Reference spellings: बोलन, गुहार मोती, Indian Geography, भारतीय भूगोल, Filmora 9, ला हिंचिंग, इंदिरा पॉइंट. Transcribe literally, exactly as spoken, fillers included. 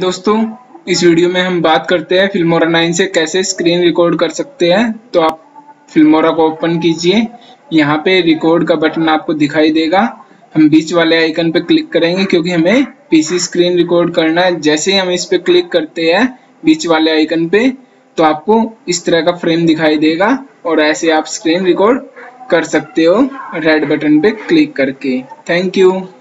दोस्तों इस वीडियो में हम बात करते हैं फिल्मोरा नाइन से कैसे स्क्रीन रिकॉर्ड कर सकते हैं। तो आप फिल्मोरा को ओपन कीजिए, यहाँ पे रिकॉर्ड का बटन आपको दिखाई देगा। हम बीच वाले आइकन पे क्लिक करेंगे क्योंकि हमें पीसी स्क्रीन रिकॉर्ड करना है। जैसे ही हम इस पे क्लिक करते हैं बीच वाले आइकन पे, तो आपको इस तरह का फ्रेम दिखाई देगा और ऐसे आप स्क्रीन रिकॉर्ड कर सकते हो रेड बटन पे क्लिक करके। Thank you.